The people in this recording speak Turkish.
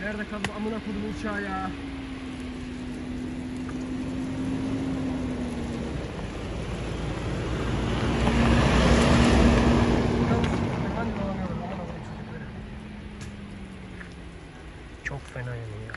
Nerede kaldı amına koyduğum uçağı ya? Çok fena yani ya.